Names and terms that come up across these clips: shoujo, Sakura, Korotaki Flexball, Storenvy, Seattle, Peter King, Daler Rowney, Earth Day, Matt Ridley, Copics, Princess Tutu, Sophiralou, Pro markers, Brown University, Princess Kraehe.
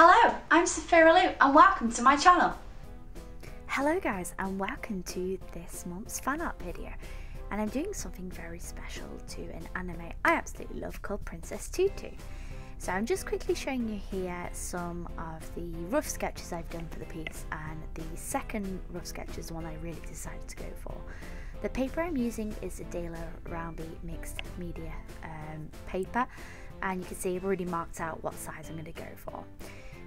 Hello, I'm Sophiralou and welcome to my channel. Hello guys and welcome to this month's fan art video, and I'm doing something very special to an anime I absolutely love called Princess Tutu. So I'm just quickly showing you here some of the rough sketches I've done for the piece, and the second rough sketch is the one I really decided to go for. The paper I'm using is a Daler Rowney mixed media paper, and you can see I've already marked out what size I'm going to go for.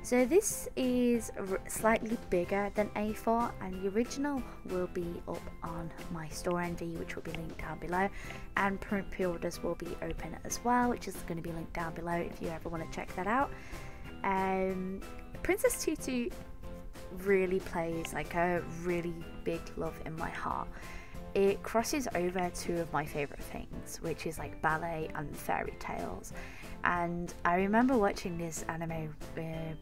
So this is slightly bigger than A4, and the original will be up on my Storenvy, which will be linked down below, and print pre-orders will be open as well, which is going to be linked down below if you ever want to check that out. Princess Tutu really plays like a really big love in my heart. It crosses over two of my favourite things, which is like ballet and fairy tales. And I remember watching this anime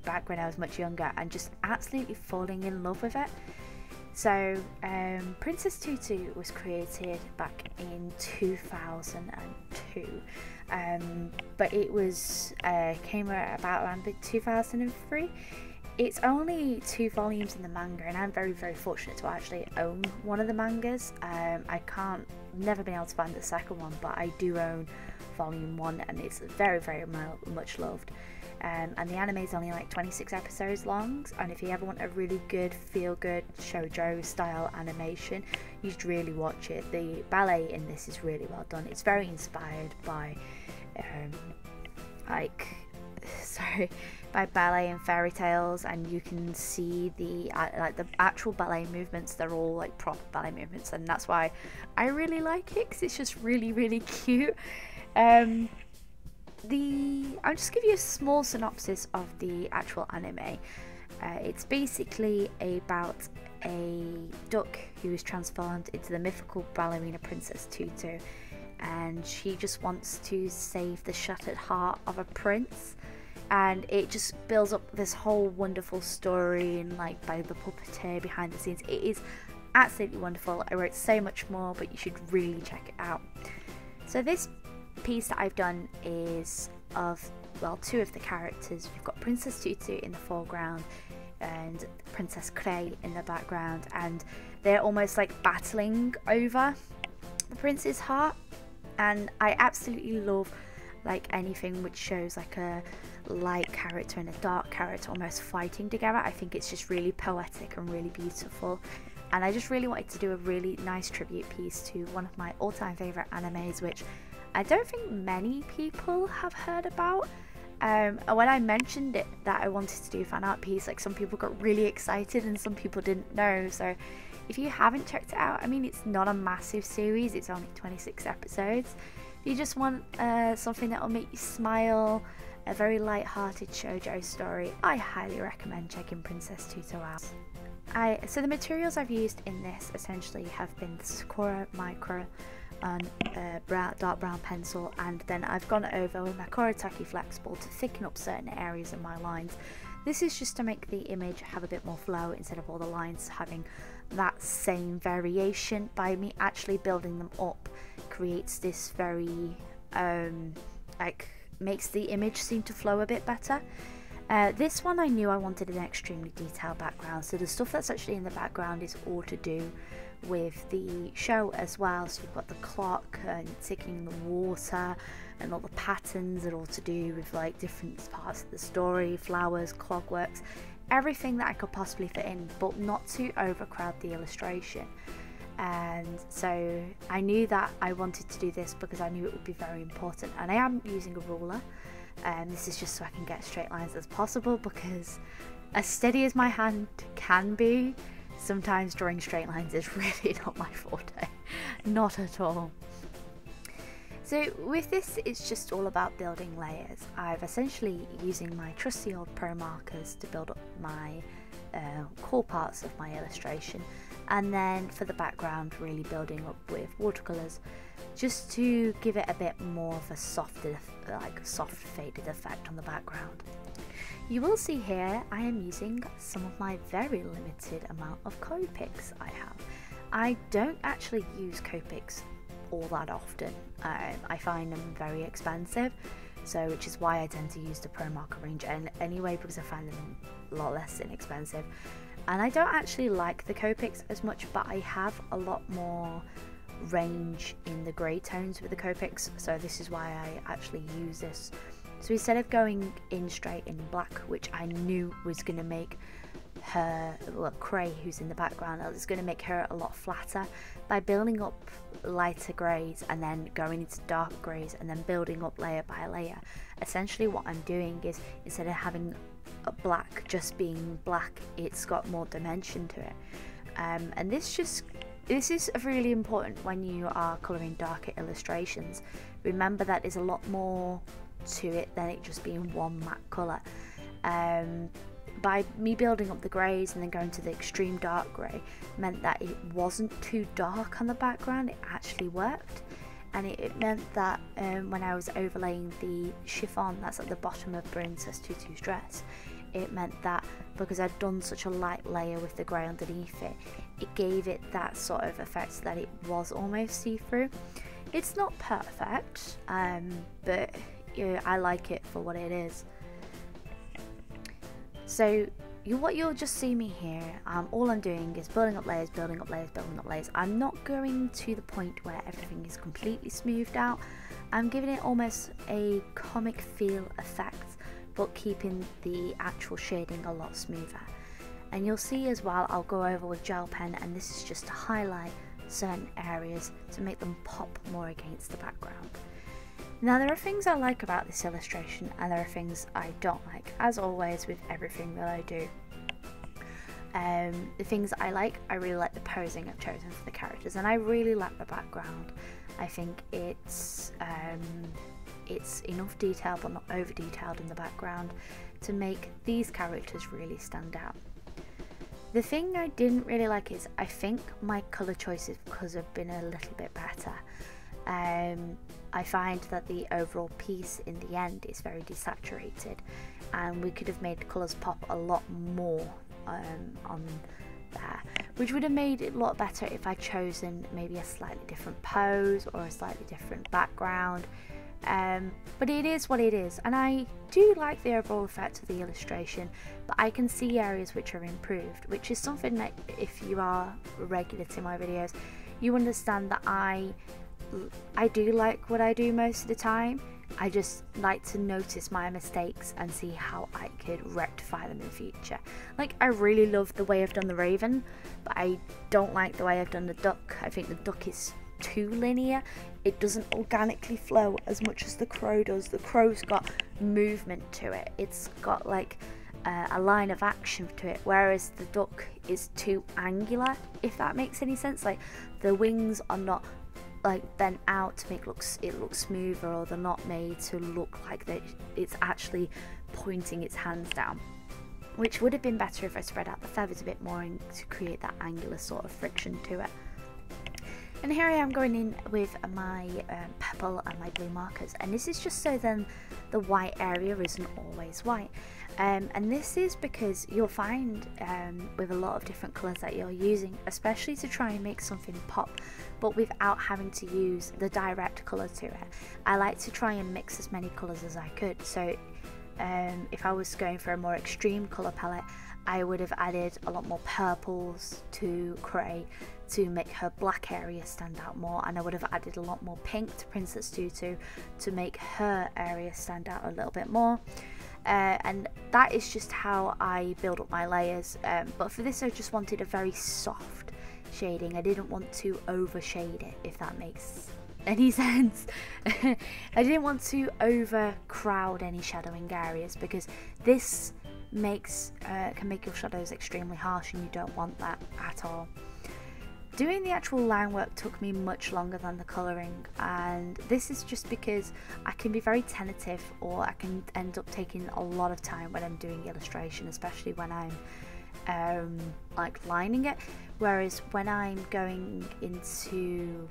back when I was much younger and just absolutely falling in love with it. So Princess Tutu was created back in 2002, but it was came out about around 2003. It's only 2 volumes in the manga, and I'm very fortunate to actually own one of the mangas. I never been able to find the second one, but I do own volume 1, and it's very much loved. And the anime is only like 26 episodes long, and if you ever want a really good feel-good shoujo style animation, you should really watch it. The ballet in this is really well done. It's very inspired by by ballet and fairy tales, and you can see the like the actual ballet movements. They're all like proper ballet movements, and that's why I really like it, because it's just really cute. I'll just give you a small synopsis of the actual anime. It's basically about a duck who is transformed into the mythical ballerina Princess Tutu, and she just wants to save the shattered heart of a prince, and it just builds up this whole wonderful story, and like by the puppeteer behind the scenes. It is absolutely wonderful. I wrote so much more, but you should really check it out. So this piece that I've done is of, well, two of the characters. You've got Princess Tutu in the foreground and Princess Kraehe in the background, and they're almost like battling over the prince's heart. And I absolutely love like anything which shows like a light character and a dark character almost fighting together. I think it's just really poetic and really beautiful, and I just really wanted to do a really nice tribute piece to one of my all-time favourite animes, which I don't think many people have heard about. And when I mentioned it that I wanted to do a fan art piece, like some people got really excited and some people didn't know. So if you haven't checked it out, I mean, it's not a massive series, it's only 26 episodes. If you just want something that will make you smile, a very light-hearted shoujo story, I highly recommend checking Princess Tutu out. So the materials I've used in this essentially have been the Sakura micro and dark brown pencil, and then I've gone over with my Korotaki Flexball to thicken up certain areas of my lines. This is just to make the image have a bit more flow instead of all the lines having that same variation. By me actually building them up creates this very makes the image seem to flow a bit better. This one I knew I wanted an extremely detailed background, so the stuff that's actually in the background is all to do with the show as well. So you've got the clock and ticking the water, and all the patterns are all to do with like different parts of the story, flowers, clockworks, everything that I could possibly fit in, but not to overcrowd the illustration. And so I knew that I wanted to do this because I knew it would be very important, and I am using a ruler, and this is just so I can get straight lines as possible, because as steady as my hand can be, sometimes drawing straight lines is really not my forte, not at all. So with this, it's just all about building layers. I've essentially using my trusty old Pro markers to build up my core parts of my illustration, and then for the background really building up with watercolours just to give it a bit more of a soft faded effect on the background. You will see here I am using some of my very limited amount of Copics I have. I don't actually use Copics all that often. I find them very expensive, So, which is why I tend to use the Pro marker range anyway, because I find them a lot less inexpensive. And I don't actually like the Copics as much, but I have a lot more range in the grey tones with the Copics, so this is why I actually use this. So instead of going in straight in black, which I knew was going to make her, well, Kraehe, who's in the background, it's going to make her a lot flatter, by building up lighter greys and then going into dark greys and then building up layer by layer. Essentially what I'm doing is, instead of having a black just being black, it's got more dimension to it. And this is really important when you are colouring darker illustrations. Remember that there's a lot more to it than it just being one matte colour. By me building up the greys and then going to the extreme dark grey meant that it wasn't too dark on the background, it actually worked. And it meant that when I was overlaying the chiffon that's at the bottom of Princess Tutu's dress, it meant that because I'd done such a light layer with the grey underneath it, it gave it that sort of effect that it was almost see-through. It's not perfect, but you know, I like it for what it is. So what you'll just see me here, all I'm doing is building up layers, building up layers, building up layers. I'm not going to the point where everything is completely smoothed out. I'm giving it almost a comic feel effect, but keeping the actual shading a lot smoother. And you'll see as well, I'll go over with gel pen, and this is just to highlight certain areas to make them pop more against the background. Now there are things I like about this illustration and there are things I don't like, as always with everything that I do. The things I like, I really like the posing I've chosen for the characters, and I really like the background. I think it's enough detail but not over detailed in the background to make these characters really stand out. The thing I didn't really like is, I think my colour choices could have been a little bit better. I find that the overall piece in the end is very desaturated, and we could have made the colours pop a lot more on there, which would have made it a lot better if I'd chosen maybe a slightly different pose or a slightly different background, but it is what it is, and I do like the overall effect of the illustration, but I can see areas which are improved, which is something that if you are regular to my videos, you understand that I do like what I do most of the time. I just like to notice my mistakes and see how I could rectify them in the future. Like, I really love the way I've done the raven, but I don't like the way I've done the duck. I think the duck is too linear. It doesn't organically flow as much as the crow does. The crow's got movement to it. It's got like a line of action to it, whereas the duck is too angular, if that makes any sense. Like, the wings are not like bent out to make it looks smoother, or they're not made to look like that it's actually pointing its hands down, which would have been better if I spread out the feathers a bit more and to create that angular sort of friction to it. And here I am going in with my pebble and my blue markers, and this is just so then the white area isn't always white. And this is because you'll find with a lot of different colours that you're using, especially to try and make something pop but without having to use the direct colour to it, I like to try and mix as many colours as I could. So if I was going for a more extreme colour palette, I would have added a lot more purples to Kraehe to make her black area stand out more, and I would have added a lot more pink to Princess Tutu to make her area stand out a little bit more. And that is just how I build up my layers, but for this I just wanted a very soft shading. I didn't want to overshade it, if that makes any sense. I didn't want to overcrowd any shadowing areas, because this can make your shadows extremely harsh, and you don't want that at all. Doing the actual line work took me much longer than the colouring, and this is just because I can be very tentative, or I can end up taking a lot of time when I'm doing illustration, especially when I'm like lining it, whereas when I'm going into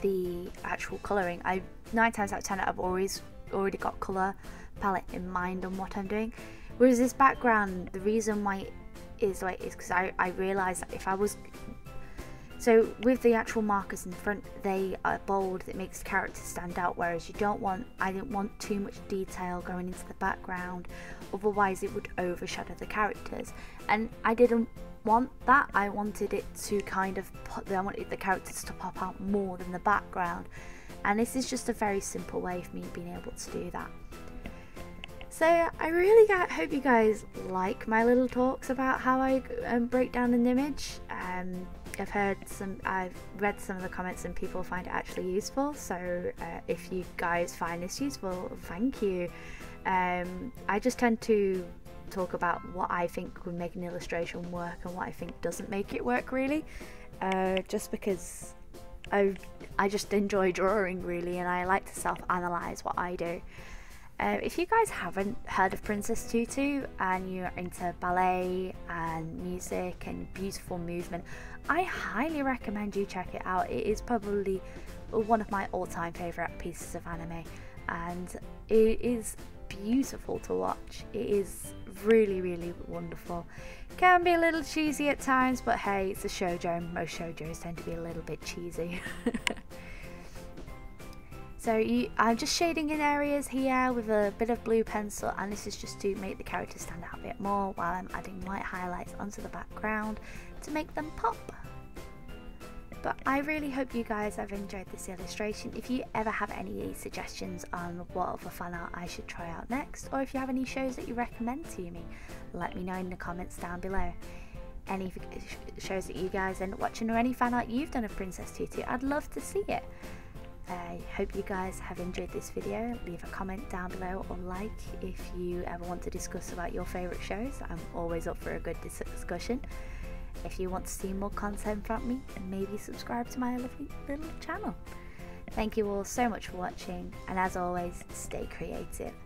the actual colouring, I 9 times out of 10 I've already got colour palette in mind on what I'm doing, whereas this background, the reason why it is the way it is because I realised that if I was So with the actual markers in front, they are bold. It makes characters stand out, whereas you don't want, I didn't want too much detail going into the background, otherwise it would overshadow the characters, and I didn't want that. I wanted it to kind of, I wanted the characters to pop out more than the background, and this is just a very simple way of me being able to do that. So I really hope you guys like my little talks about how I break down an image. I've read some of the comments and people find it actually useful, so if you guys find this useful, thank you. I just tend to talk about what I think would make an illustration work and what I think doesn't make it work, really, just because I just enjoy drawing, really, and I like to self-analyse what I do. If you guys haven't heard of Princess Tutu and you're into ballet and music and beautiful movement, I highly recommend you check it out. It is probably one of my all-time favourite pieces of anime, and it is beautiful to watch. It is really, really wonderful. Can be a little cheesy at times, but hey, it's a shoujo and most shoujos tend to be a little bit cheesy. So I'm just shading in areas here with a bit of blue pencil, and this is just to make the characters stand out a bit more while I'm adding white highlights onto the background to make them pop. But I really hope you guys have enjoyed this illustration. If you ever have any suggestions on what other fan art I should try out next, or if you have any shows that you recommend to me, let me know in the comments down below. Any shows that you guys end up watching or any fan art you've done of Princess Tutu, I'd love to see it. I hope you guys have enjoyed this video. Leave a comment down below or like if you ever want to discuss about your favourite shows. I'm always up for a good discussion. If you want to see more content from me, maybe subscribe to my lovely little channel. Thank you all so much for watching, and as always, stay creative.